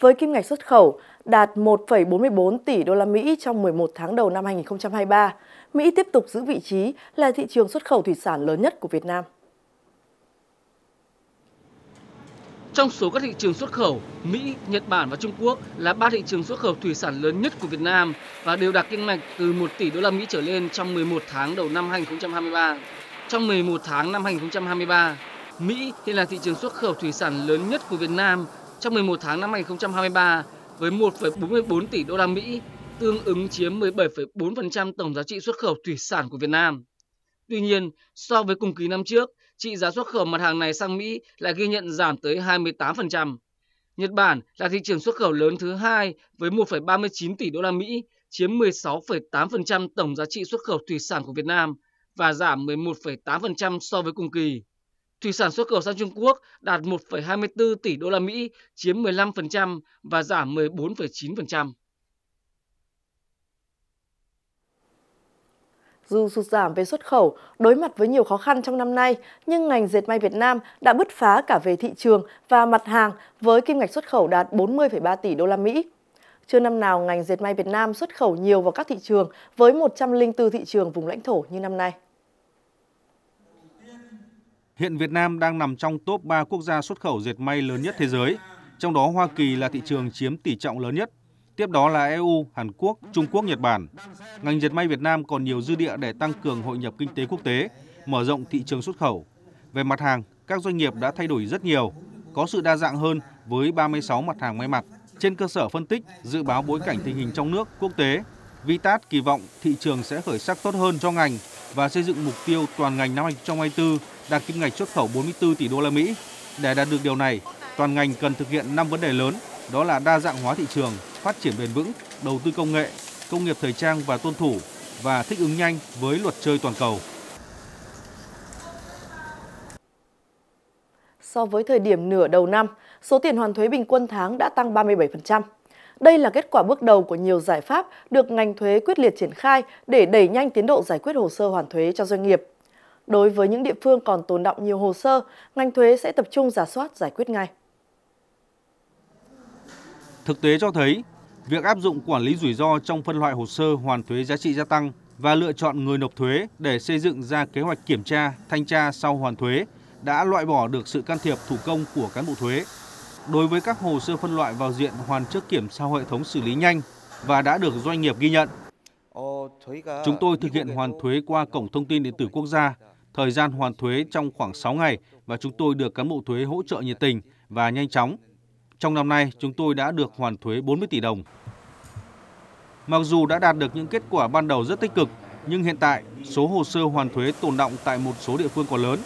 với kim ngạch xuất khẩu đạt 1,44 tỷ đô la Mỹ trong 11 tháng đầu năm 2023. Mỹ tiếp tục giữ vị trí là thị trường xuất khẩu thủy sản lớn nhất của Việt Nam. Trong số các thị trường xuất khẩu, Mỹ, Nhật Bản và Trung Quốc là 3 thị trường xuất khẩu thủy sản lớn nhất của Việt Nam và đều đạt kim ngạch từ 1 tỷ đô la Mỹ trở lên trong 11 tháng đầu năm 2023. Trong 11 tháng năm 2023, Mỹ hiện là thị trường xuất khẩu thủy sản lớn nhất của Việt Nam trong 11 tháng năm 2023 với 1,44 tỷ đô la Mỹ, tương ứng chiếm 17,4% tổng giá trị xuất khẩu thủy sản của Việt Nam. Tuy nhiên, so với cùng kỳ năm trước, trị giá xuất khẩu mặt hàng này sang Mỹ lại ghi nhận giảm tới 28%. Nhật Bản là thị trường xuất khẩu lớn thứ hai với 1,39 tỷ đô la Mỹ, chiếm 16,8% tổng giá trị xuất khẩu thủy sản của Việt Nam và giảm 11,8% so với cùng kỳ. Thủy sản xuất khẩu sang Trung Quốc đạt 1,24 tỷ đô la Mỹ, chiếm 15% và giảm 14,9%. Dù sụt giảm về xuất khẩu, đối mặt với nhiều khó khăn trong năm nay, nhưng ngành dệt may Việt Nam đã bứt phá cả về thị trường và mặt hàng với kim ngạch xuất khẩu đạt 40,3 tỷ đô la Mỹ. Chưa năm nào ngành dệt may Việt Nam xuất khẩu nhiều vào các thị trường với 104 thị trường vùng lãnh thổ như năm nay. Hiện Việt Nam đang nằm trong top 3 quốc gia xuất khẩu dệt may lớn nhất thế giới, trong đó Hoa Kỳ là thị trường chiếm tỷ trọng lớn nhất. Tiếp đó là EU, Hàn Quốc, Trung Quốc, Nhật Bản. Ngành dệt may Việt Nam còn nhiều dư địa để tăng cường hội nhập kinh tế quốc tế, mở rộng thị trường xuất khẩu. Về mặt hàng, các doanh nghiệp đã thay đổi rất nhiều, có sự đa dạng hơn với 36 mặt hàng may mặc. Trên cơ sở phân tích, dự báo bối cảnh tình hình trong nước, quốc tế, Vitas kỳ vọng thị trường sẽ khởi sắc tốt hơn cho ngành và xây dựng mục tiêu toàn ngành năm 2024 đạt kim ngạch xuất khẩu 44 tỷ đô la Mỹ. Để đạt được điều này, toàn ngành cần thực hiện 5 vấn đề lớn, đó là đa dạng hóa thị trường, phát triển bền vững, đầu tư công nghệ, công nghiệp thời trang và tuân thủ và thích ứng nhanh với luật chơi toàn cầu. So với thời điểm nửa đầu năm, số tiền hoàn thuế bình quân tháng đã tăng 37%. Đây là kết quả bước đầu của nhiều giải pháp được ngành thuế quyết liệt triển khai để đẩy nhanh tiến độ giải quyết hồ sơ hoàn thuế cho doanh nghiệp. Đối với những địa phương còn tồn đọng nhiều hồ sơ, ngành thuế sẽ tập trung rà soát giải quyết ngay. Thực tế cho thấy, việc áp dụng quản lý rủi ro trong phân loại hồ sơ hoàn thuế giá trị gia tăng và lựa chọn người nộp thuế để xây dựng ra kế hoạch kiểm tra, thanh tra sau hoàn thuế đã loại bỏ được sự can thiệp thủ công của cán bộ thuế. Đối với các hồ sơ phân loại vào diện hoàn trước kiểm sau hệ thống xử lý nhanh và đã được doanh nghiệp ghi nhận. Chúng tôi thực hiện hoàn thuế qua Cổng Thông tin Điện tử Quốc gia, thời gian hoàn thuế trong khoảng 6 ngày và chúng tôi được cán bộ thuế hỗ trợ nhiệt tình và nhanh chóng. Trong năm nay, chúng tôi đã được hoàn thuế 40 tỷ đồng. Mặc dù đã đạt được những kết quả ban đầu rất tích cực, nhưng hiện tại, số hồ sơ hoàn thuế tồn đọng tại một số địa phương còn lớn.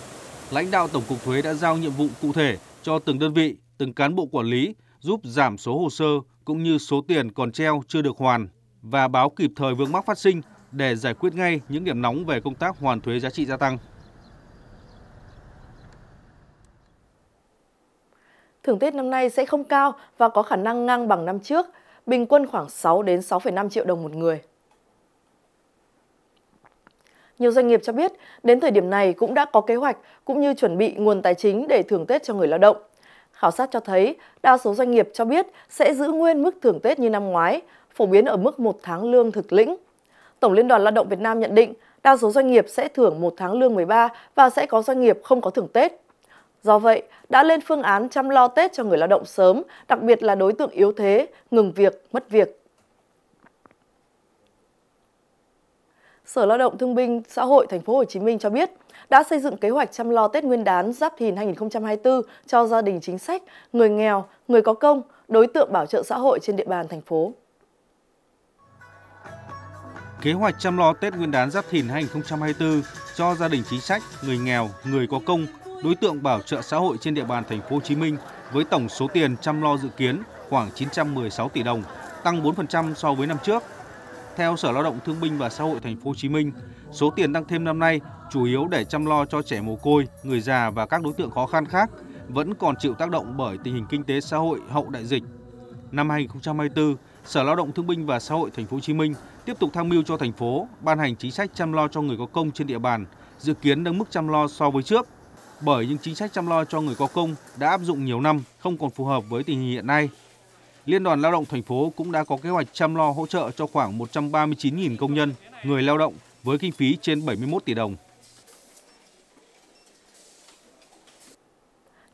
Lãnh đạo Tổng cục Thuế đã giao nhiệm vụ cụ thể cho từng đơn vị, từng cán bộ quản lý, giúp giảm số hồ sơ cũng như số tiền còn treo chưa được hoàn và báo kịp thời vướng mắc phát sinh để giải quyết ngay những điểm nóng về công tác hoàn thuế giá trị gia tăng. Thưởng Tết năm nay sẽ không cao và có khả năng ngang bằng năm trước, bình quân khoảng 6 đến 6,5 triệu đồng một người. Nhiều doanh nghiệp cho biết, đến thời điểm này cũng đã có kế hoạch cũng như chuẩn bị nguồn tài chính để thưởng Tết cho người lao động. Khảo sát cho thấy, đa số doanh nghiệp cho biết sẽ giữ nguyên mức thưởng Tết như năm ngoái, phổ biến ở mức 1 tháng lương thực lĩnh. Tổng Liên đoàn Lao động Việt Nam nhận định, đa số doanh nghiệp sẽ thưởng 1 tháng lương 13 và sẽ có doanh nghiệp không có thưởng Tết. Do vậy, đã lên phương án chăm lo Tết cho người lao động sớm, đặc biệt là đối tượng yếu thế, ngừng việc, mất việc. Sở Lao động Thương binh Xã hội Thành phố Hồ Chí Minh cho biết, đã xây dựng kế hoạch chăm lo Tết Nguyên đán Giáp Thìn 2024 cho gia đình chính sách, người nghèo, người có công, đối tượng bảo trợ xã hội trên địa bàn thành phố. Kế hoạch chăm lo Tết Nguyên đán Giáp Thìn 2024 cho gia đình chính sách, người nghèo, người có công, đối tượng bảo trợ xã hội trên địa bàn thành phố Hồ Chí Minh với tổng số tiền chăm lo dự kiến khoảng 916 tỷ đồng, tăng 4% so với năm trước. Theo Sở Lao động Thương binh và Xã hội thành phố Hồ Chí Minh, số tiền tăng thêm năm nay chủ yếu để chăm lo cho trẻ mồ côi, người già và các đối tượng khó khăn khác vẫn còn chịu tác động bởi tình hình kinh tế xã hội hậu đại dịch. Năm 2024, Sở Lao động Thương binh và Xã hội thành phố Hồ Chí Minh tiếp tục tham mưu cho thành phố ban hành chính sách chăm lo cho người có công trên địa bàn, dự kiến nâng mức chăm lo so với trước. Bởi những chính sách chăm lo cho người có công đã áp dụng nhiều năm không còn phù hợp với tình hình hiện nay. Liên đoàn Lao động thành phố cũng đã có kế hoạch chăm lo hỗ trợ cho khoảng 139.000 công nhân, người lao động với kinh phí trên 71 tỷ đồng.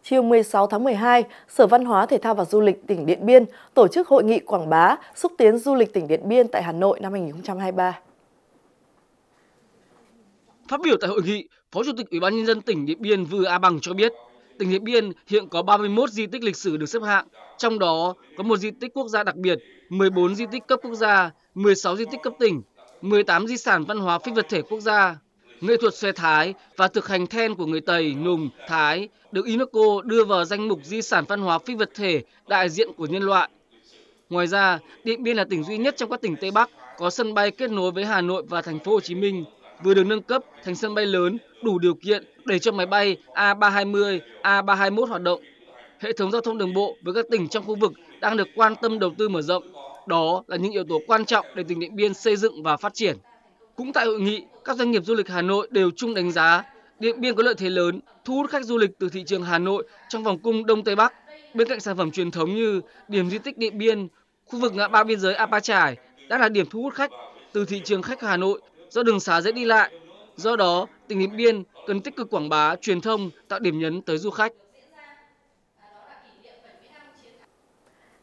Chiều 16 tháng 12, Sở Văn hóa, Thể thao và Du lịch tỉnh Điện Biên tổ chức hội nghị quảng bá xúc tiến du lịch tỉnh Điện Biên tại Hà Nội năm 2023. Phát biểu tại hội nghị, Phó Chủ tịch Ủy ban Nhân dân tỉnh Điện Biên Vừ A Bằng cho biết, tỉnh Điện Biên hiện có 31 di tích lịch sử được xếp hạng, trong đó có 1 di tích quốc gia đặc biệt, 14 di tích cấp quốc gia, 16 di tích cấp tỉnh, 18 di sản văn hóa phi vật thể quốc gia. Nghệ thuật xòe Thái và thực hành then của người Tày, Nùng, Thái được UNESCO đưa vào danh mục di sản văn hóa phi vật thể đại diện của nhân loại. Ngoài ra, Điện Biên là tỉnh duy nhất trong các tỉnh Tây Bắc có sân bay kết nối với Hà Nội và thành phố Hồ Chí Minh, vừa được nâng cấp thành sân bay lớn đủ điều kiện để cho máy bay A320, A321 hoạt động. Hệ thống giao thông đường bộ với các tỉnh trong khu vực đang được quan tâm đầu tư mở rộng. Đó là những yếu tố quan trọng để tỉnh Điện Biên xây dựng và phát triển. Cũng tại hội nghị, các doanh nghiệp du lịch Hà Nội đều chung đánh giá Điện Biên có lợi thế lớn, thu hút khách du lịch từ thị trường Hà Nội trong vòng cung Đông Tây Bắc. Bên cạnh sản phẩm truyền thống như điểm di tích Điện Biên, khu vực ngã ba biên giới A Pa Chải đã là điểm thu hút khách từ thị trường khách Hà Nội do đường xá dễ đi lại. Do đó, tỉnh Điện Biên cần tích cực quảng bá, truyền thông, tạo điểm nhấn tới du khách.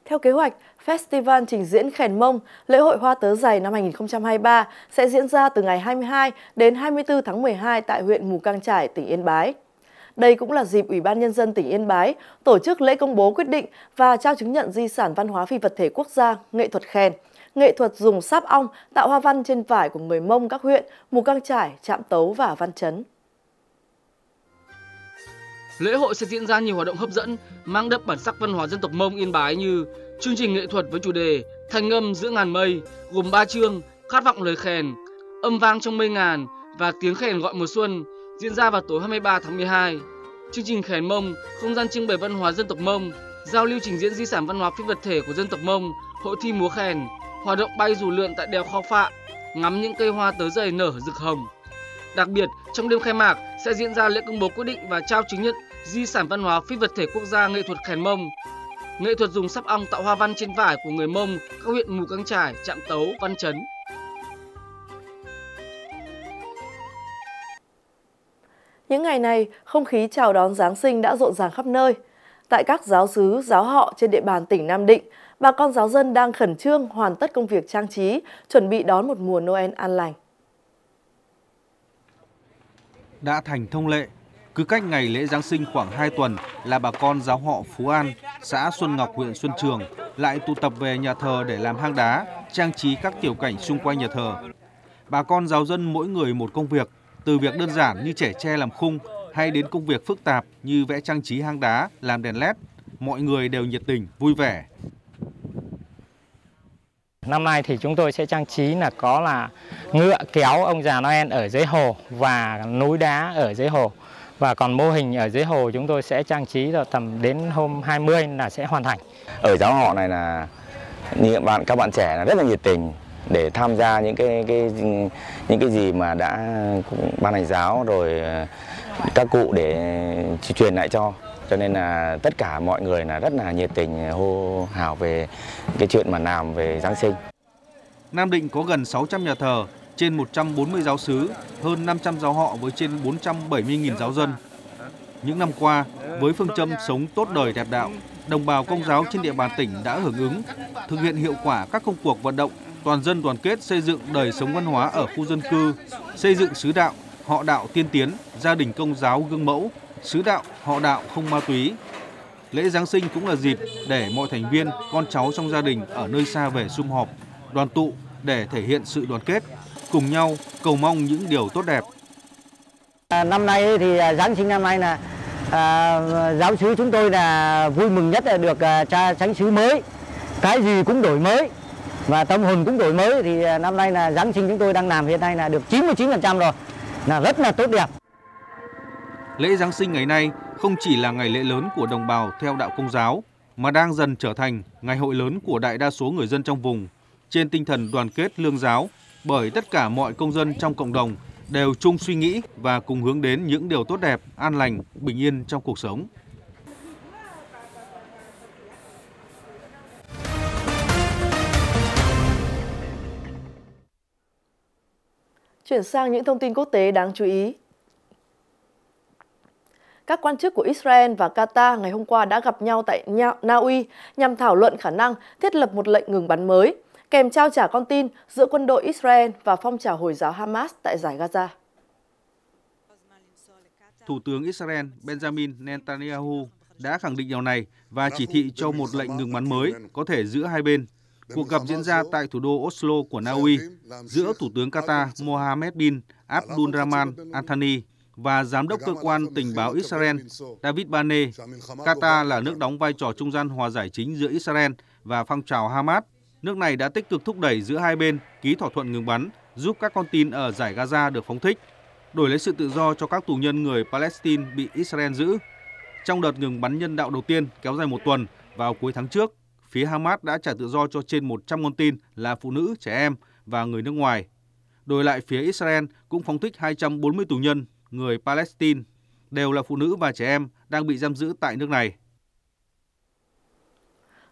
Theo kế hoạch, Festival trình diễn Khèn Mông, lễ hội hoa tớ dày năm 2023 sẽ diễn ra từ ngày 22 đến 24 tháng 12 tại huyện Mù Cang Chải, tỉnh Yên Bái. Đây cũng là dịp Ủy ban Nhân dân tỉnh Yên Bái tổ chức lễ công bố quyết định và trao chứng nhận di sản văn hóa phi vật thể quốc gia, nghệ thuật khèn, nghệ thuật dùng sáp ong tạo hoa văn trên vải của người Mông các huyện Mù Cang Chải, Trạm Tấu và Văn Chấn. Lễ hội sẽ diễn ra nhiều hoạt động hấp dẫn, mang đậm bản sắc văn hóa dân tộc Mông Yên Bái như chương trình nghệ thuật với chủ đề Thanh âm giữa ngàn mây gồm 3 chương, khát vọng lời khèn, âm vang trong mây ngàn và tiếng khèn gọi mùa xuân diễn ra vào tối 23 tháng 12. Chương trình Khèn Mông, không gian trưng bày văn hóa dân tộc Mông, giao lưu trình diễn di sản văn hóa phi vật thể của dân tộc Mông, hội thi múa khèn, hoạt động bay dù lượn tại đèo Khao Phạ, ngắm những cây hoa tớ dày nở rực hồng. Đặc biệt, trong đêm khai mạc sẽ diễn ra lễ công bố quyết định và trao chứng nhận di sản văn hóa phi vật thể quốc gia nghệ thuật khèn Mông, nghệ thuật dùng sáp ong tạo hoa văn trên vải của người Mông các huyện Mù Cang Chải, Trạm Tấu, Văn Chấn. Những ngày này, không khí chào đón Giáng sinh đã rộn ràng khắp nơi. Tại các giáo xứ, giáo họ trên địa bàn tỉnh Nam Định, bà con giáo dân đang khẩn trương hoàn tất công việc trang trí, chuẩn bị đón một mùa Noel an lành. Đã thành thông lệ, cứ cách ngày lễ Giáng sinh khoảng 2 tuần là bà con giáo họ Phú An, xã Xuân Ngọc, huyện Xuân Trường lại tụ tập về nhà thờ để làm hang đá, trang trí các tiểu cảnh xung quanh nhà thờ. Bà con giáo dân mỗi người một công việc, từ việc đơn giản như chẻ tre làm khung hay đến công việc phức tạp như vẽ trang trí hang đá, làm đèn LED, mọi người đều nhiệt tình, vui vẻ. Năm nay thì chúng tôi sẽ trang trí là có là ngựa kéo ông già Noel ở dưới hồ và núi đá ở dưới hồ. Và còn mô hình ở dưới hồ chúng tôi sẽ trang trí vào tầm đến hôm 20 là sẽ hoàn thành. Ở giáo họ này là như các bạn trẻ là rất là nhiệt tình để tham gia những cái gì mà đã ban hành giáo rồi các cụ để truyền lại cho nên là tất cả mọi người là rất là nhiệt tình hô hào về cái chuyện mà làm về Giáng sinh. Nam Định có gần 600 nhà thờ, trên 140 giáo xứ, hơn 500 giáo họ với trên 470.000 giáo dân. Những năm qua, với phương châm sống tốt đời đẹp đạo, đồng bào Công giáo trên địa bàn tỉnh đã hưởng ứng, thực hiện hiệu quả các công cuộc vận động toàn dân đoàn kết xây dựng đời sống văn hóa ở khu dân cư, xây dựng xứ đạo, họ đạo tiên tiến, gia đình Công giáo gương mẫu, xứ đạo, họ đạo không ma túy. Lễ Giáng sinh cũng là dịp để mọi thành viên, con cháu trong gia đình ở nơi xa về sum họp, đoàn tụ để thể hiện sự đoàn kết, cùng nhau cầu mong những điều tốt đẹp. Năm nay thì Giáng sinh năm nay là giáo xứ chúng tôi là vui mừng nhất là được Giáng xứ mới, cái gì cũng đổi mới và tâm hồn cũng đổi mới thì năm nay là Giáng sinh chúng tôi đang làm hiện nay là được 99% rồi, là rất là tốt đẹp. Lễ Giáng sinh ngày nay không chỉ là ngày lễ lớn của đồng bào theo đạo Công giáo mà đang dần trở thành ngày hội lớn của đại đa số người dân trong vùng trên tinh thần đoàn kết lương giáo. Bởi tất cả mọi công dân trong cộng đồng đều chung suy nghĩ và cùng hướng đến những điều tốt đẹp, an lành, bình yên trong cuộc sống. Chuyển sang những thông tin quốc tế đáng chú ý. Các quan chức của Israel và Qatar ngày hôm qua đã gặp nhau tại Na Uy nhằm thảo luận khả năng thiết lập một lệnh ngừng bắn mới, kèm trao trả con tin giữa quân đội Israel và phong trào Hồi giáo Hamas tại Dải Gaza. Thủ tướng Israel Benjamin Netanyahu đã khẳng định điều này và chỉ thị cho một lệnh ngừng bắn mới có thể giữa hai bên. Cuộc gặp diễn ra tại thủ đô Oslo của Na Uy giữa Thủ tướng Qatar Mohammed bin Abdulrahman Al-Thani và Giám đốc Cơ quan Tình báo Israel David Barnea. Qatar là nước đóng vai trò trung gian hòa giải chính giữa Israel và phong trào Hamas. Nước này đã tích cực thúc đẩy giữa hai bên ký thỏa thuận ngừng bắn, giúp các con tin ở Dải Gaza được phóng thích, đổi lấy sự tự do cho các tù nhân người Palestine bị Israel giữ. Trong đợt ngừng bắn nhân đạo đầu tiên kéo dài một tuần vào cuối tháng trước, phía Hamas đã trả tự do cho trên 100 con tin là phụ nữ, trẻ em và người nước ngoài. Đổi lại phía Israel cũng phóng thích 240 tù nhân, người Palestine, đều là phụ nữ và trẻ em đang bị giam giữ tại nước này.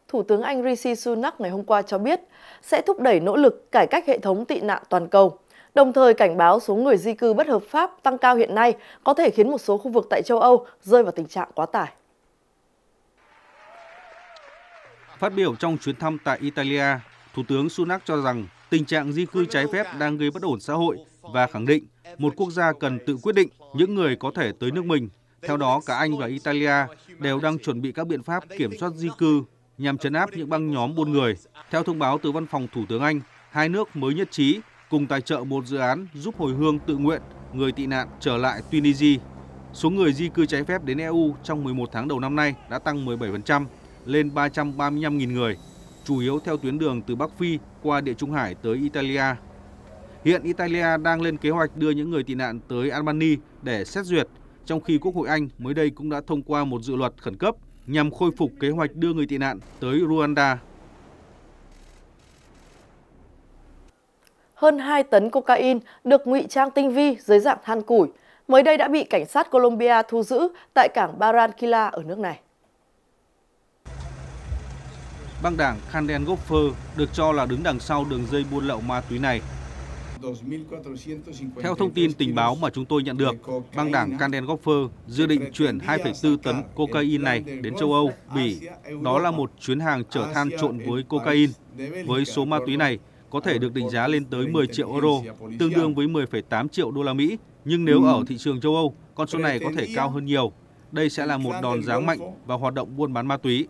Thủ tướng Anh Rishi Sunak ngày hôm qua cho biết sẽ thúc đẩy nỗ lực cải cách hệ thống tị nạn toàn cầu, đồng thời cảnh báo số người di cư bất hợp pháp tăng cao hiện nay có thể khiến một số khu vực tại châu Âu rơi vào tình trạng quá tải. Phát biểu trong chuyến thăm tại Italia, Thủ tướng Sunak cho rằng tình trạng di cư trái phép đang gây bất ổn xã hội và khẳng định một quốc gia cần tự quyết định những người có thể tới nước mình. Theo đó, cả Anh và Italia đều đang chuẩn bị các biện pháp kiểm soát di cư nhằm trấn áp những băng nhóm buôn người. Theo thông báo từ Văn phòng Thủ tướng Anh, hai nước mới nhất trí cùng tài trợ một dự án giúp hồi hương tự nguyện người tị nạn trở lại Tunisia. Số người di cư trái phép đến EU trong 11 tháng đầu năm nay đã tăng 17%, lên 335.000 người, chủ yếu theo tuyến đường từ Bắc Phi qua Địa Trung Hải tới Italia. Hiện Italia đang lên kế hoạch đưa những người tị nạn tới Albania để xét duyệt, trong khi Quốc hội Anh mới đây cũng đã thông qua một dự luật khẩn cấp nhằm khôi phục kế hoạch đưa người tị nạn tới Rwanda. Hơn 2 tấn cocaine được ngụy trang tinh vi dưới dạng than củi, mới đây đã bị cảnh sát Colombia thu giữ tại cảng Barranquilla ở nước này. Băng đảng Clan del Golfo được cho là đứng đằng sau đường dây buôn lậu ma túy này. Theo thông tin tình báo mà chúng tôi nhận được, băng đảng Clan del Golfo dự định chuyển 2,4 tấn cocaine này đến châu Âu, Bỉ. Đó là một chuyến hàng chở than trộn với cocaine. Với số ma túy này có thể được định giá lên tới 10 triệu euro, tương đương với 10,8 triệu đô la Mỹ. Nhưng nếu ở thị trường châu Âu, con số này có thể cao hơn nhiều. Đây sẽ là một đòn giáng mạnh vào hoạt động buôn bán ma túy.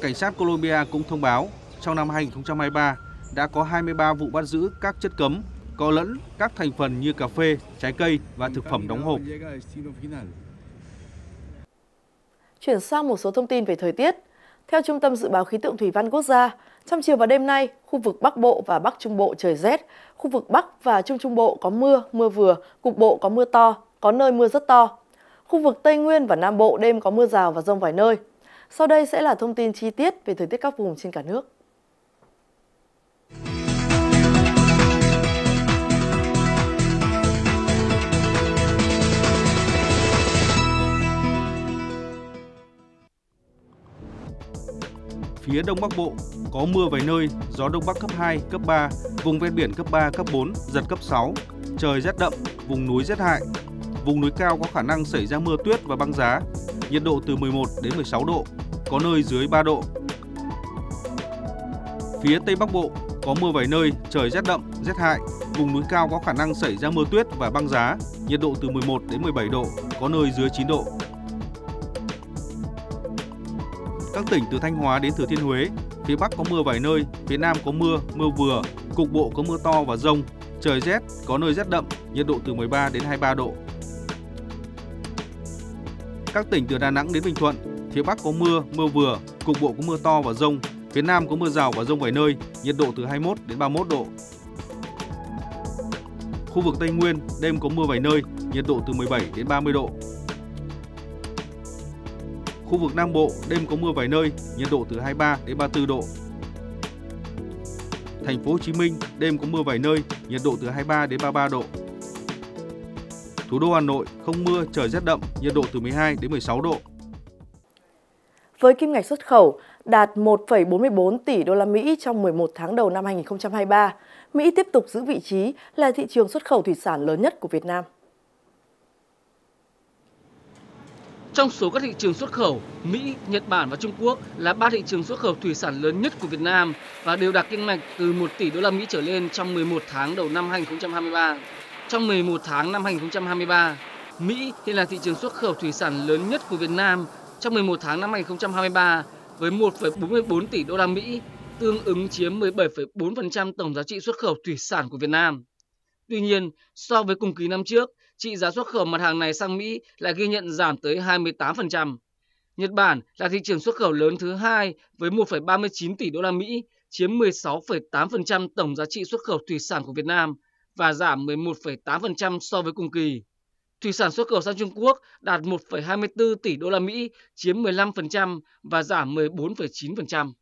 Cảnh sát Colombia cũng thông báo, trong năm 2023, đã có 23 vụ bắt giữ các chất cấm có lẫn các thành phần như cà phê, trái cây và thực phẩm đóng hộp. Chuyển sang một số thông tin về thời tiết. Theo Trung tâm Dự báo Khí tượng Thủy văn Quốc gia, trong chiều và đêm nay, khu vực Bắc Bộ và Bắc Trung Bộ trời rét, khu vực Bắc và Trung Trung Bộ có mưa, mưa vừa, cục bộ có mưa to, có nơi mưa rất to. Khu vực Tây Nguyên và Nam Bộ đêm có mưa rào và dông vài nơi. Sau đây sẽ là thông tin chi tiết về thời tiết các vùng trên cả nước. Phía Đông Bắc Bộ có mưa vài nơi, gió Đông Bắc cấp 2, cấp 3, vùng ven biển cấp 3, cấp 4, giật cấp 6, trời rét đậm, vùng núi rét hại. Vùng núi cao có khả năng xảy ra mưa tuyết và băng giá, nhiệt độ từ 11 đến 16 độ, có nơi dưới 3 độ. Phía Tây Bắc Bộ có mưa vài nơi, trời rét đậm, rét hại, vùng núi cao có khả năng xảy ra mưa tuyết và băng giá, nhiệt độ từ 11 đến 17 độ, có nơi dưới 9 độ. Các tỉnh từ Thanh Hóa đến Thừa Thiên Huế, phía Bắc có mưa vài nơi, phía Nam có mưa, mưa vừa, cục bộ có mưa to và dông, trời rét, có nơi rét đậm, nhiệt độ từ 13 đến 23 độ. Các tỉnh từ Đà Nẵng đến Bình Thuận, phía Bắc có mưa, mưa vừa, cục bộ có mưa to và dông, phía Nam có mưa rào và dông vài nơi, nhiệt độ từ 21 đến 31 độ. Khu vực Tây Nguyên, đêm có mưa vài nơi, nhiệt độ từ 17 đến 30 độ. Khu vực Nam Bộ, đêm có mưa vài nơi, nhiệt độ từ 23 đến 34 độ. Thành phố Hồ Chí Minh, đêm có mưa vài nơi, nhiệt độ từ 23 đến 33 độ. Thủ đô Hà Nội, không mưa, trời rét đậm, nhiệt độ từ 12 đến 16 độ. Với kim ngạch xuất khẩu, đạt 1,44 tỷ đô la Mỹ trong 11 tháng đầu năm 2023. Mỹ tiếp tục giữ vị trí là thị trường xuất khẩu thủy sản lớn nhất của Việt Nam. Trong số các thị trường xuất khẩu, Mỹ, Nhật Bản và Trung Quốc là 3 thị trường xuất khẩu thủy sản lớn nhất của Việt Nam và đều đạt kim ngạch từ 1 tỷ đô la Mỹ trở lên trong 11 tháng đầu năm 2023. Trong 11 tháng năm 2023, Mỹ hiện là thị trường xuất khẩu thủy sản lớn nhất của Việt Nam trong 11 tháng năm 2023 với 1,44 tỷ đô la Mỹ, tương ứng chiếm 17,4% tổng giá trị xuất khẩu thủy sản của Việt Nam. Tuy nhiên, so với cùng kỳ năm trước, trị giá xuất khẩu mặt hàng này sang Mỹ lại ghi nhận giảm tới 28%. Nhật Bản là thị trường xuất khẩu lớn thứ hai với 1,39 tỷ đô la Mỹ, chiếm 16,8% tổng giá trị xuất khẩu thủy sản của Việt Nam và giảm 11,8% so với cùng kỳ. Thủy sản xuất khẩu sang Trung Quốc đạt 1,24 tỷ đô la Mỹ, chiếm 15% và giảm 14,9%.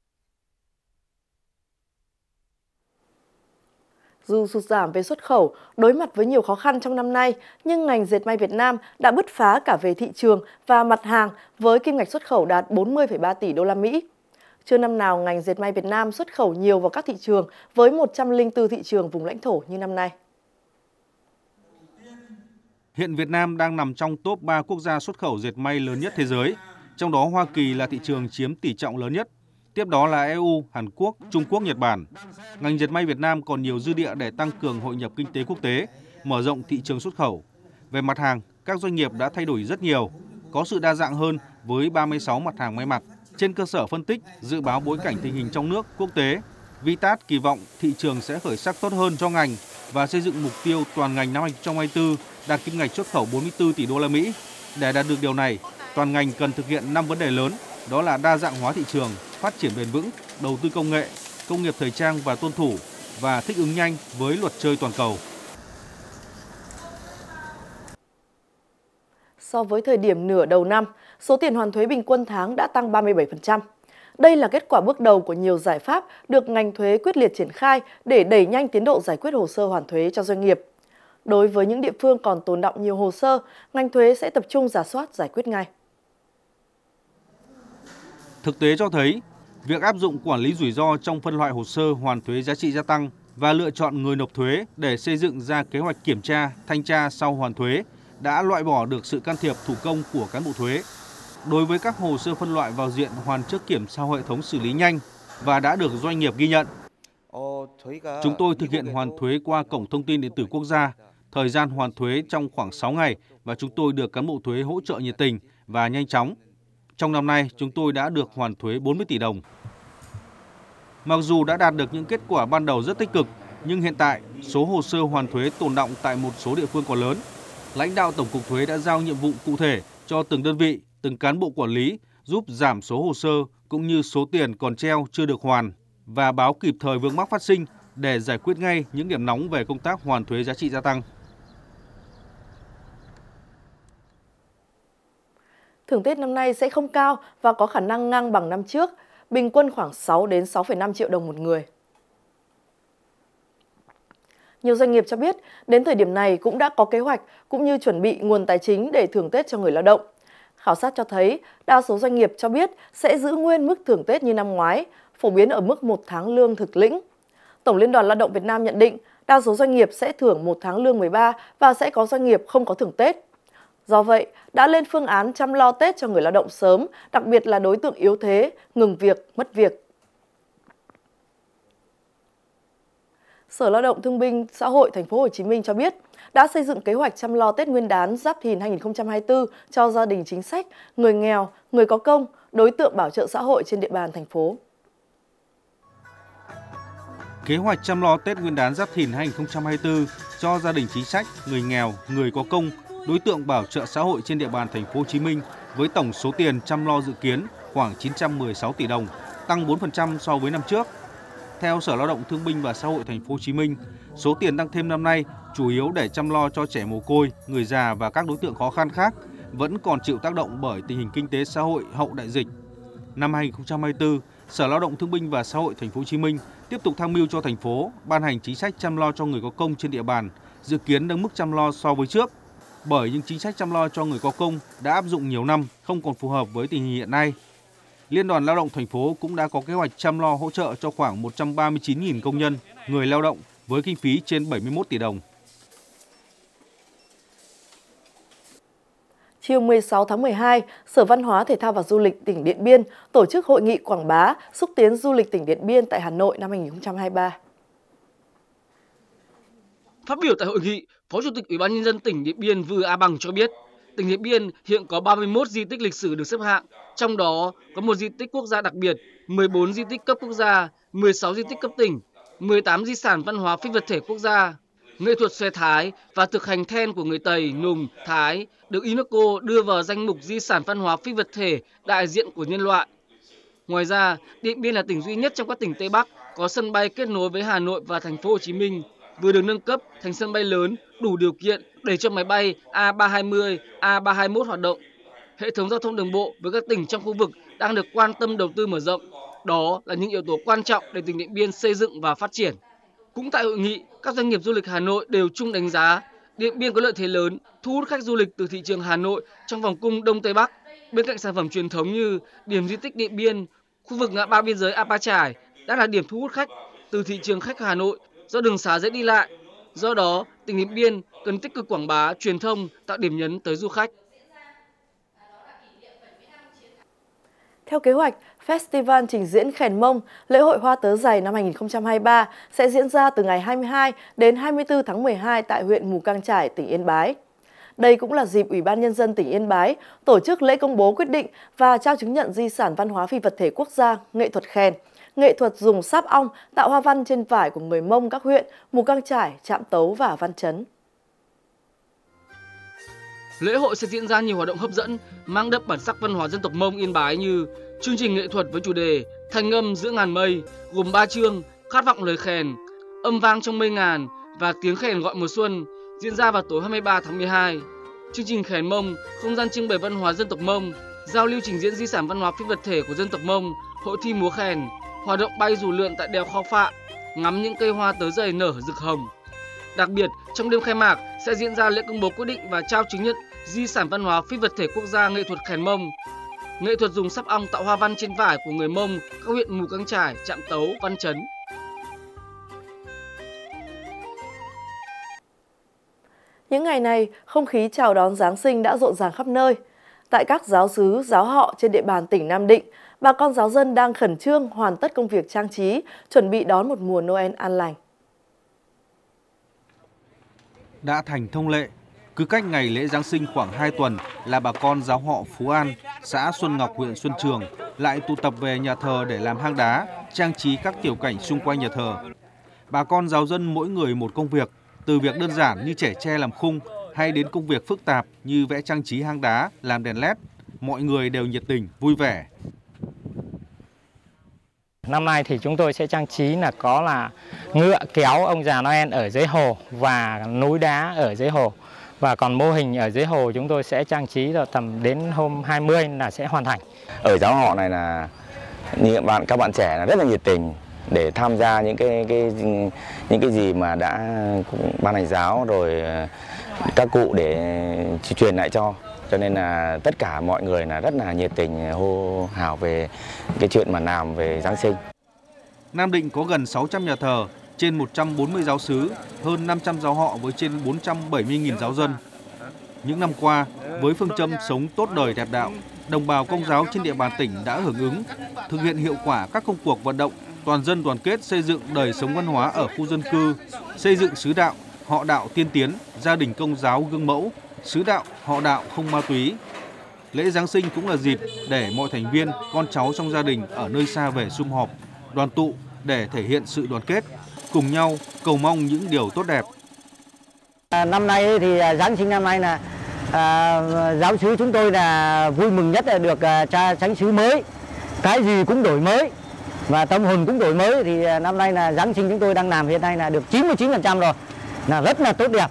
Dù sụt giảm về xuất khẩu, đối mặt với nhiều khó khăn trong năm nay, nhưng ngành dệt may Việt Nam đã bứt phá cả về thị trường và mặt hàng với kim ngạch xuất khẩu đạt 40,3 tỷ đô la Mỹ. Chưa năm nào ngành dệt may Việt Nam xuất khẩu nhiều vào các thị trường với 104 thị trường vùng lãnh thổ như năm nay. Hiện Việt Nam đang nằm trong top 3 quốc gia xuất khẩu dệt may lớn nhất thế giới, trong đó Hoa Kỳ là thị trường chiếm tỷ trọng lớn nhất. Tiếp đó là EU, Hàn Quốc, Trung Quốc, Nhật Bản. Ngành dệt may Việt Nam còn nhiều dư địa để tăng cường hội nhập kinh tế quốc tế, mở rộng thị trường xuất khẩu. Về mặt hàng, các doanh nghiệp đã thay đổi rất nhiều, có sự đa dạng hơn với 36 mặt hàng may mặc. Trên cơ sở phân tích, dự báo bối cảnh tình hình trong nước, quốc tế, Vitas kỳ vọng thị trường sẽ khởi sắc tốt hơn cho ngành và xây dựng mục tiêu toàn ngành năm 2024 đạt kim ngạch xuất khẩu 44 tỷ đô la Mỹ. Để đạt được điều này, toàn ngành cần thực hiện 5 vấn đề lớn, đó là đa dạng hóa thị trường, phát triển bền vững, đầu tư công nghệ, công nghiệp thời trang và tuân thủ và thích ứng nhanh với luật chơi toàn cầu. So với thời điểm nửa đầu năm, số tiền hoàn thuế bình quân tháng đã tăng 37%. Đây là kết quả bước đầu của nhiều giải pháp được ngành thuế quyết liệt triển khai để đẩy nhanh tiến độ giải quyết hồ sơ hoàn thuế cho doanh nghiệp. Đối với những địa phương còn tồn đọng nhiều hồ sơ, ngành thuế sẽ tập trung rà soát giải quyết ngay. Thực tế cho thấy, việc áp dụng quản lý rủi ro trong phân loại hồ sơ hoàn thuế giá trị gia tăng và lựa chọn người nộp thuế để xây dựng ra kế hoạch kiểm tra, thanh tra sau hoàn thuế đã loại bỏ được sự can thiệp thủ công của cán bộ thuế. Đối với các hồ sơ phân loại vào diện hoàn trước kiểm sau hệ thống xử lý nhanh và đã được doanh nghiệp ghi nhận. Chúng tôi thực hiện hoàn thuế qua Cổng Thông tin Điện tử Quốc gia, thời gian hoàn thuế trong khoảng 6 ngày và chúng tôi được cán bộ thuế hỗ trợ nhiệt tình và nhanh chóng. Trong năm nay, chúng tôi đã được hoàn thuế 40 tỷ đồng. Mặc dù đã đạt được những kết quả ban đầu rất tích cực, nhưng hiện tại, số hồ sơ hoàn thuế tồn đọng tại một số địa phương còn lớn. Lãnh đạo Tổng cục Thuế đã giao nhiệm vụ cụ thể cho từng đơn vị, từng cán bộ quản lý, giúp giảm số hồ sơ cũng như số tiền còn treo chưa được hoàn và báo kịp thời vướng mắc phát sinh để giải quyết ngay những điểm nóng về công tác hoàn thuế giá trị gia tăng. Thưởng Tết năm nay sẽ không cao và có khả năng ngang bằng năm trước, bình quân khoảng 6 đến 6,5 triệu đồng một người. Nhiều doanh nghiệp cho biết, đến thời điểm này cũng đã có kế hoạch cũng như chuẩn bị nguồn tài chính để thưởng Tết cho người lao động. Khảo sát cho thấy, đa số doanh nghiệp cho biết sẽ giữ nguyên mức thưởng Tết như năm ngoái, phổ biến ở mức 1 tháng lương thực lĩnh. Tổng Liên đoàn Lao động Việt Nam nhận định, đa số doanh nghiệp sẽ thưởng 1 tháng lương 13 và sẽ có doanh nghiệp không có thưởng Tết. Do vậy, đã lên phương án chăm lo Tết cho người lao động sớm, đặc biệt là đối tượng yếu thế, ngừng việc, mất việc. Sở Lao động Thương binh Xã hội Thành phố Hồ Chí Minh cho biết đã xây dựng kế hoạch chăm lo Tết Nguyên đán Giáp Thìn 2024 cho gia đình chính sách, người nghèo, người có công, đối tượng bảo trợ xã hội trên địa bàn thành phố. Kế hoạch chăm lo Tết Nguyên đán Giáp Thìn 2024 cho gia đình chính sách, người nghèo, người có công, đối tượng bảo trợ xã hội trên địa bàn thành phố Hồ Chí Minh với tổng số tiền chăm lo dự kiến khoảng 916 tỷ đồng, tăng 4% so với năm trước. Theo Sở Lao động Thương binh và Xã hội Thành phố Hồ Chí Minh, số tiền tăng thêm năm nay chủ yếu để chăm lo cho trẻ mồ côi, người già và các đối tượng khó khăn khác vẫn còn chịu tác động bởi tình hình kinh tế xã hội hậu đại dịch. Năm 2024, Sở Lao động Thương binh và Xã hội Thành phố Hồ Chí Minh tiếp tục tham mưu cho thành phố ban hành chính sách chăm lo cho người có công trên địa bàn, dự kiến nâng mức chăm lo so với trước. Bởi những chính sách chăm lo cho người có công đã áp dụng nhiều năm không còn phù hợp với tình hình hiện nay. Liên đoàn Lao động thành phố cũng đã có kế hoạch chăm lo hỗ trợ cho khoảng 139.000 công nhân, người lao động với kinh phí trên 71 tỷ đồng. Chiều 16 tháng 12, Sở Văn hóa Thể thao và Du lịch tỉnh Điện Biên tổ chức hội nghị quảng bá xúc tiến du lịch tỉnh Điện Biên tại Hà Nội năm 2023. Phát biểu tại hội nghị, Phó Chủ tịch Ủy ban Nhân dân tỉnh Điện Biên Vừ A Bằng cho biết, tỉnh Điện Biên hiện có 31 di tích lịch sử được xếp hạng, trong đó có 1 di tích quốc gia đặc biệt, 14 di tích cấp quốc gia, 16 di tích cấp tỉnh, 18 di sản văn hóa phi vật thể quốc gia. Nghệ thuật xòe Thái và thực hành then của người Tày, Nùng, Thái được UNESCO đưa vào danh mục di sản văn hóa phi vật thể đại diện của nhân loại. Ngoài ra, Điện Biên là tỉnh duy nhất trong các tỉnh Tây Bắc có sân bay kết nối với Hà Nội và thành phố Hồ Chí Minh, vừa được nâng cấp thành sân bay lớn đủ điều kiện để cho máy bay A320, A321 hoạt động. Hệ thống giao thông đường bộ với các tỉnh trong khu vực đang được quan tâm đầu tư mở rộng. Đó là những yếu tố quan trọng để tỉnh Điện Biên xây dựng và phát triển. Cũng tại hội nghị, các doanh nghiệp du lịch Hà Nội đều chung đánh giá Điện Biên có lợi thế lớn thu hút khách du lịch từ thị trường Hà Nội trong vòng cung Đông Tây Bắc. Bên cạnh sản phẩm truyền thống như điểm di tích Điện Biên, khu vực ngã ba biên giới A Pa Chải đã là điểm thu hút khách từ thị trường khách Hà Nội do đường xá dễ đi lại. Do đó, tỉnh Điện Biên cần tích cực quảng bá, truyền thông, tạo điểm nhấn tới du khách. Theo kế hoạch, Festival trình diễn Khèn Mông, lễ hội hoa tớ dày năm 2023 sẽ diễn ra từ ngày 22 đến 24 tháng 12 tại huyện Mù Cang Chải, tỉnh Yên Bái. Đây cũng là dịp Ủy ban Nhân dân tỉnh Yên Bái tổ chức lễ công bố quyết định và trao chứng nhận di sản văn hóa phi vật thể quốc gia, nghệ thuật khèn, nghệ thuật dùng sáp ong tạo hoa văn trên vải của người Mông các huyện Mù Cang Chải, Trạm Tấu và Văn Chấn. Lễ hội sẽ diễn ra nhiều hoạt động hấp dẫn, mang đậm bản sắc văn hóa dân tộc Mông Yên Bái như chương trình nghệ thuật với chủ đề Thanh âm giữa ngàn mây gồm 3 chương, khát vọng lời khèn, âm vang trong mây ngàn và tiếng khèn gọi mùa xuân diễn ra vào tối 23 tháng 12. Chương trình khèn Mông, không gian trưng bày văn hóa dân tộc Mông, giao lưu trình diễn di sản văn hóa phi vật thể của dân tộc Mông, hội thi múa khèn, hoạt động bay dù lượn tại đèo Khao Phạ, ngắm những cây hoa tớ dày nở rực hồng. Đặc biệt, trong đêm khai mạc sẽ diễn ra lễ công bố quyết định và trao chứng nhận di sản văn hóa phi vật thể quốc gia nghệ thuật khèn Mông, nghệ thuật dùng sáp ong tạo hoa văn trên vải của người Mông các huyện Mù Cang Chải, Trạm Tấu, Văn Chấn. Những ngày này, không khí chào đón Giáng sinh đã rộn ràng khắp nơi. Tại các giáo xứ, giáo họ trên địa bàn tỉnh Nam Định, bà con giáo dân đang khẩn trương hoàn tất công việc trang trí, chuẩn bị đón một mùa Noel an lành. Đã thành thông lệ, cứ cách ngày lễ Giáng sinh khoảng 2 tuần là bà con giáo họ Phú An, xã Xuân Ngọc, huyện Xuân Trường lại tụ tập về nhà thờ để làm hang đá, trang trí các tiểu cảnh xung quanh nhà thờ. Bà con giáo dân mỗi người một công việc, từ việc đơn giản như chẻ tre làm khung hay đến công việc phức tạp như vẽ trang trí hang đá, làm đèn LED, mọi người đều nhiệt tình, vui vẻ. Năm nay thì chúng tôi sẽ trang trí là có là ngựa kéo ông già Noel ở dưới hồ và núi đá ở dưới hồ. Và còn mô hình ở dưới hồ chúng tôi sẽ trang trí vào tầm đến hôm 20 là sẽ hoàn thành. Ở giáo họ này là như các bạn trẻ là rất là nhiệt tình để tham gia những cái gì mà đã ban hành giáo rồi các cụ để truyền lại cho nên là tất cả mọi người là rất là nhiệt tình hô hào về cái chuyện mà làm về Giáng sinh. Nam Định có gần 600 nhà thờ, trên 140 giáo xứ, hơn 500 giáo họ với trên 470.000 giáo dân. Những năm qua, với phương châm sống tốt đời đẹp đạo, đồng bào Công giáo trên địa bàn tỉnh đã hưởng ứng, thực hiện hiệu quả các công cuộc vận động toàn dân đoàn kết xây dựng đời sống văn hóa ở khu dân cư, xây dựng xứ đạo, họ đạo tiên tiến, gia đình Công giáo gương mẫu, xứ đạo, họ đạo không ma túy. Lễ Giáng sinh cũng là dịp để mọi thành viên, con cháu trong gia đình ở nơi xa về sum họp, đoàn tụ để thể hiện sự đoàn kết, cùng nhau cầu mong những điều tốt đẹp. Năm nay thì Giáng sinh năm nay là giáo xứ chúng tôi là vui mừng nhất là được trang xứ mới, cái gì cũng đổi mới và tâm hồn cũng đổi mới thì năm nay là Giáng sinh chúng tôi đang làm hiện nay là được 99% rồi, là rất là tốt đẹp.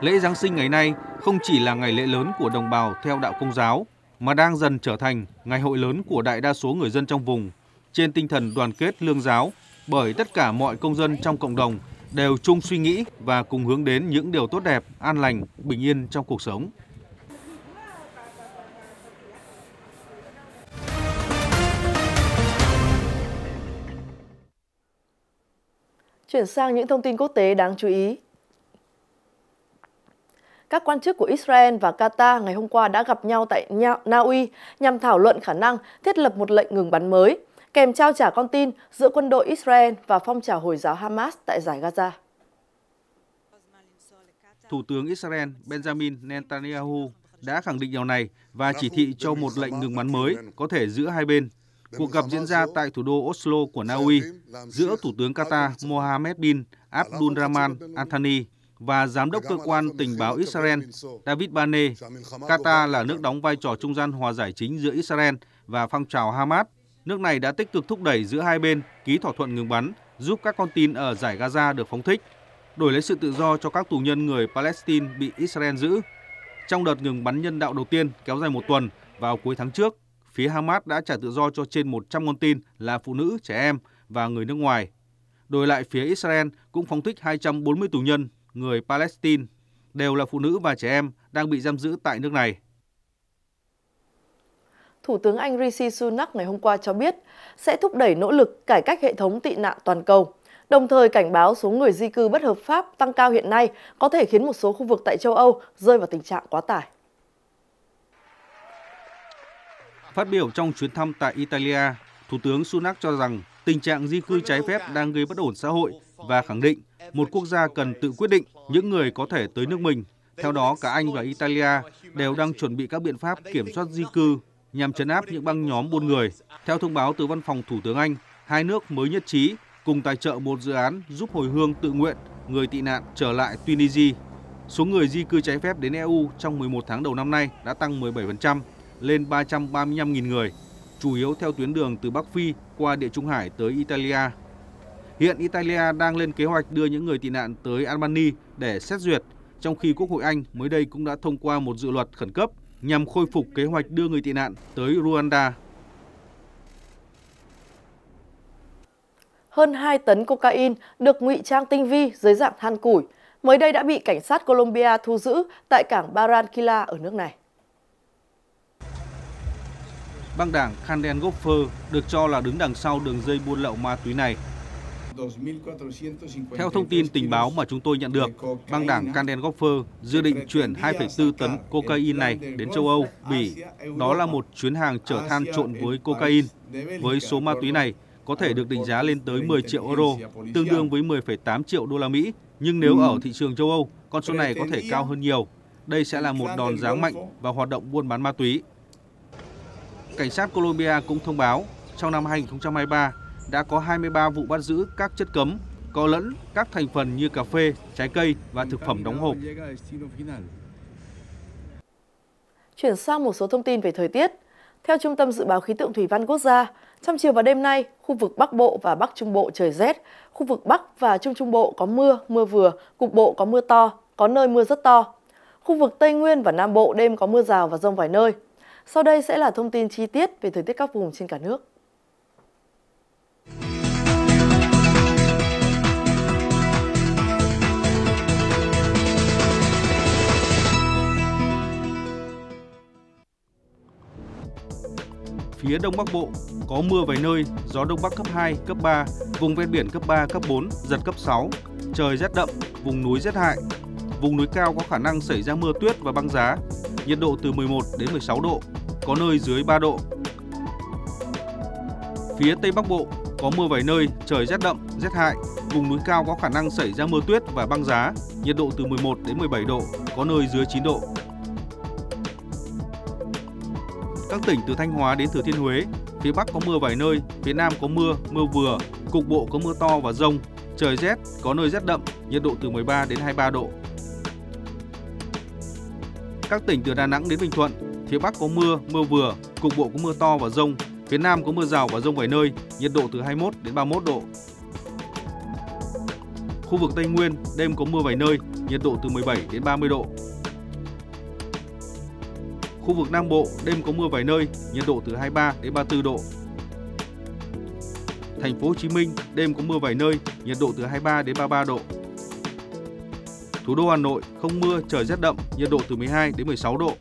Lễ Giáng sinh ngày nay không chỉ là ngày lễ lớn của đồng bào theo đạo Công giáo mà đang dần trở thành ngày hội lớn của đại đa số người dân trong vùng trên tinh thần đoàn kết lương giáo. Bởi tất cả mọi công dân trong cộng đồng đều chung suy nghĩ và cùng hướng đến những điều tốt đẹp, an lành, bình yên trong cuộc sống. Chuyển sang những thông tin quốc tế đáng chú ý. Các quan chức của Israel và Qatar ngày hôm qua đã gặp nhau tại Na Uy nhằm thảo luận khả năng thiết lập một lệnh ngừng bắn mới, kèm trao trả con tin giữa quân đội Israel và phong trào Hồi giáo Hamas tại Dải Gaza. Thủ tướng Israel Benjamin Netanyahu đã khẳng định điều này và chỉ thị cho một lệnh ngừng bắn mới có thể giữa hai bên. Cuộc gặp diễn ra tại thủ đô Oslo của Na Uy giữa Thủ tướng Qatar Mohammed bin Abdulrahman Al-Thani và Giám đốc Cơ quan Tình báo Israel David Barnea. Qatar là nước đóng vai trò trung gian hòa giải chính giữa Israel và phong trào Hamas. Nước này đã tích cực thúc đẩy giữa hai bên ký thỏa thuận ngừng bắn, giúp các con tin ở Dải Gaza được phóng thích, đổi lấy sự tự do cho các tù nhân người Palestine bị Israel giữ. Trong đợt ngừng bắn nhân đạo đầu tiên kéo dài một tuần vào cuối tháng trước, phía Hamas đã trả tự do cho trên 100 con tin là phụ nữ, trẻ em và người nước ngoài. Đổi lại, phía Israel cũng phóng thích 240 tù nhân, người Palestine, đều là phụ nữ và trẻ em đang bị giam giữ tại nước này. Thủ tướng Anh Rishi Sunak ngày hôm qua cho biết sẽ thúc đẩy nỗ lực cải cách hệ thống tị nạn toàn cầu, đồng thời cảnh báo số người di cư bất hợp pháp tăng cao hiện nay có thể khiến một số khu vực tại châu Âu rơi vào tình trạng quá tải. Phát biểu trong chuyến thăm tại Italia, Thủ tướng Sunak cho rằng tình trạng di cư trái phép đang gây bất ổn xã hội và khẳng định một quốc gia cần tự quyết định những người có thể tới nước mình. Theo đó, cả Anh và Italia đều đang chuẩn bị các biện pháp kiểm soát di cư nhằm trấn áp những băng nhóm buôn người. Theo thông báo từ Văn phòng Thủ tướng Anh, hai nước mới nhất trí cùng tài trợ một dự án giúp hồi hương tự nguyện người tị nạn trở lại Tunisia. Số người di cư trái phép đến EU trong 11 tháng đầu năm nay đã tăng 17%, lên 335.000 người, chủ yếu theo tuyến đường từ Bắc Phi qua Địa Trung Hải tới Italia. Hiện Italia đang lên kế hoạch đưa những người tị nạn tới Albania để xét duyệt, trong khi Quốc hội Anh mới đây cũng đã thông qua một dự luật khẩn cấp nhằm khôi phục kế hoạch đưa người tị nạn tới Rwanda. Hơn 2 tấn cocaine được ngụy trang tinh vi dưới dạng than củi, mới đây đã bị cảnh sát Colombia thu giữ tại cảng Barranquilla ở nước này. Băng đảng Clan del Golfo được cho là đứng đằng sau đường dây buôn lậu ma túy này. Theo thông tin tình báo mà chúng tôi nhận được, băng đảng Clan del Golfo dự định chuyển 2,4 tấn cocaine này đến châu Âu, Bỉ. Đó là một chuyến hàng chở than trộn với cocaine. Với số ma túy này có thể được định giá lên tới 10 triệu euro, tương đương với 10,8 triệu đô la Mỹ. Nhưng nếu ở thị trường châu Âu, con số này có thể cao hơn nhiều. Đây sẽ là một đòn giáng mạnh vào hoạt động buôn bán ma túy. Cảnh sát Colombia cũng thông báo, trong năm 2023 đã có 23 vụ bắt giữ các chất cấm có lẫn các thành phần như cà phê, trái cây và thực phẩm đóng hộp. Chuyển sang một số thông tin về thời tiết. Theo Trung tâm Dự báo Khí tượng Thủy văn Quốc gia, trong chiều và đêm nay, khu vực Bắc Bộ và Bắc Trung Bộ trời rét, khu vực Bắc và Trung Trung Bộ có mưa, mưa vừa, cục bộ có mưa to, có nơi mưa rất to. Khu vực Tây Nguyên và Nam Bộ đêm có mưa rào và dông vài nơi. Sau đây sẽ là thông tin chi tiết về thời tiết các vùng trên cả nước. Phía Đông Bắc Bộ có mưa vài nơi, gió Đông Bắc cấp 2, cấp 3, vùng ven biển cấp 3, cấp 4, giật cấp 6, trời rét đậm, vùng núi rét hại. Vùng núi cao có khả năng xảy ra mưa tuyết và băng giá, nhiệt độ từ 11 đến 16 độ, có nơi dưới 3 độ. Phía Tây Bắc Bộ có mưa vài nơi, trời rét đậm, rét hại, vùng núi cao có khả năng xảy ra mưa tuyết và băng giá, nhiệt độ từ 11 đến 17 độ, có nơi dưới 9 độ. Các tỉnh từ Thanh Hóa đến Thừa Thiên Huế, phía Bắc có mưa vài nơi, phía Nam có mưa, mưa vừa, cục bộ có mưa to và dông, trời rét, có nơi rét đậm, nhiệt độ từ 13 đến 23 độ. Các tỉnh từ Đà Nẵng đến Bình Thuận, phía Bắc có mưa, mưa vừa, cục bộ có mưa to và dông, phía Nam có mưa rào và dông vài nơi, nhiệt độ từ 21 đến 31 độ. Khu vực Tây Nguyên, đêm có mưa vài nơi, nhiệt độ từ 17 đến 30 độ. Khu vực Nam Bộ, đêm có mưa vài nơi, nhiệt độ từ 23 đến 34 độ. Thành phố Hồ Chí Minh, đêm có mưa vài nơi, nhiệt độ từ 23 đến 33 độ. Thủ đô Hà Nội không mưa, trời rét đậm, nhiệt độ từ 12 đến 16 độ.